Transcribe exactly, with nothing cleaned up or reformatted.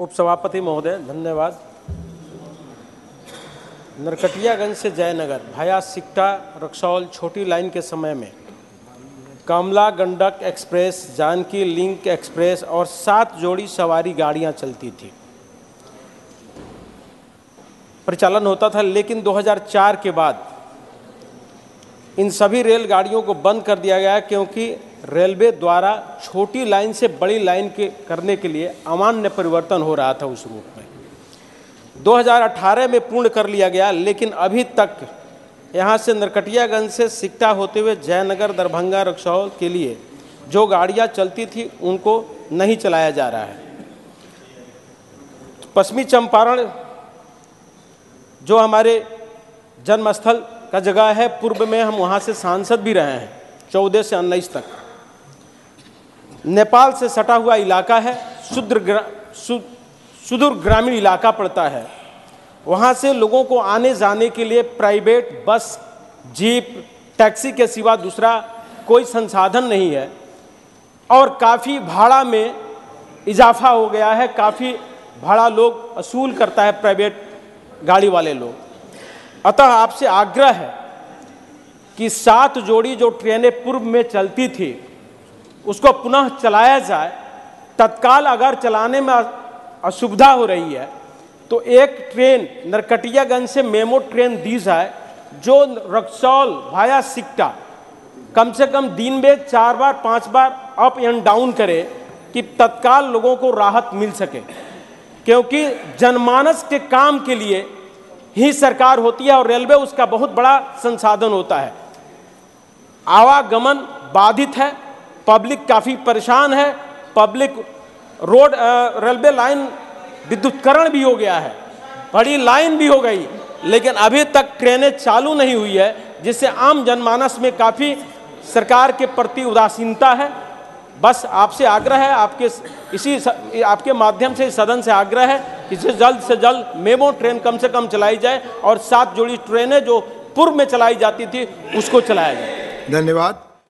उपसभापति महोदय धन्यवाद। नरकटियागंज से जयनगर भाया सिकटा रक्सौल छोटी लाइन के समय में कमला Gandak express, Janaki link express और सात जोड़ी सवारी गाड़ियां चलती थी, परिचालन होता था। लेकिन दो हज़ार चार के बाद इन सभी रेलगाड़ियों को बंद कर दिया गया क्योंकि रेलवे द्वारा छोटी लाइन से बड़ी लाइन के करने के लिए अमान्य परिवर्तन हो रहा था उस रूट में। दो हज़ार अठारह में पूर्ण कर लिया गया, लेकिन अभी तक यहाँ से नरकटियागंज से सिकटा होते हुए जयनगर दरभंगा रक्सौल के लिए जो गाड़ियाँ चलती थी उनको नहीं चलाया जा रहा है। पश्चिमी चंपारण जो हमारे जन्मस्थल का जगह है, पूर्व में हम वहाँ से सांसद भी रहे हैं चौदह से उन्नीस तक। नेपाल से सटा हुआ इलाका है, सुदूर ग्रा, सु, सुदूर ग्रामीण इलाका पड़ता है। वहाँ से लोगों को आने जाने के लिए प्राइवेट बस, जीप, टैक्सी के सिवा दूसरा कोई संसाधन नहीं है और काफ़ी भाड़ा में इजाफा हो गया है। काफ़ी भाड़ा लोग वसूल करता है प्राइवेट गाड़ी वाले लोग। अतः आपसे आग्रह है कि सात जोड़ी जो ट्रेनें पूर्व में चलती थी उसको पुनः चलाया जाए। तत्काल अगर चलाने में असुविधा हो रही है तो एक ट्रेन नरकटियागंज से मेमो ट्रेन दी जाए जो रक्सौल भाया सिकटा कम से कम दिन में चार बार पांच बार अप एंड डाउन करे कि तत्काल लोगों को राहत मिल सके, क्योंकि जनमानस के काम के लिए ही सरकार होती है और रेलवे उसका बहुत बड़ा संसाधन होता है। आवागमन बाधित है, पब्लिक काफ़ी परेशान है, पब्लिक रोड रेलवे लाइन विद्युतकरण भी हो गया है, बड़ी लाइन भी हो गई, लेकिन अभी तक ट्रेनें चालू नहीं हुई है, जिससे आम जनमानस में काफ़ी सरकार के प्रति उदासीनता है। बस आपसे आग्रह है, आपके इसी स, आपके माध्यम से सदन से आग्रह है कि इसे जल्द से जल्द मेमो ट्रेन कम से कम चलाई जाए और सात जोड़ी ट्रेनें जो पूर्व में चलाई जाती थी उसको चलाया जाए। धन्यवाद।